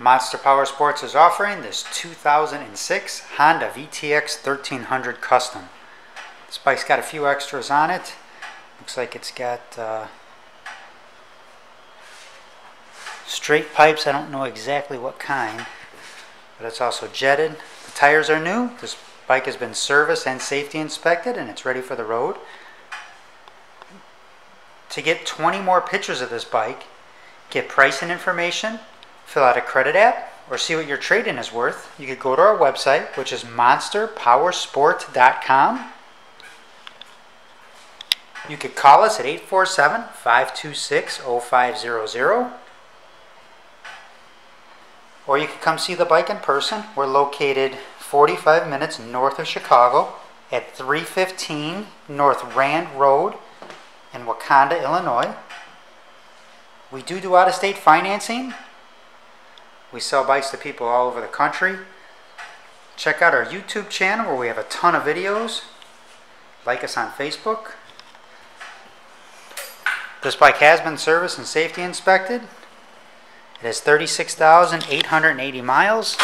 Monster Power Sports is offering this 2006 Honda VTX 1300 Custom. This bike's got a few extras on it. Looks like it's got straight pipes. I don't know exactly what kind, but it's also jetted. The tires are new. This bike has been serviced and safety inspected, and it's ready for the road. To get 20 more pictures of this bike, get price and information, fill out a credit app, or see what your trade-in is worth, you could go to our website, which is monsterpowersport.com. You could call us at 847-526-0500. Or you could come see the bike in person. We're located 45 minutes north of Chicago at 315 North Rand Road in Wauconda, Illinois. We do out-of-state financing. We sell bikes to people all over the country. Check out our YouTube channel where we have a ton of videos. Like us on Facebook. This bike has been serviced and safety inspected. It has 36,880 miles.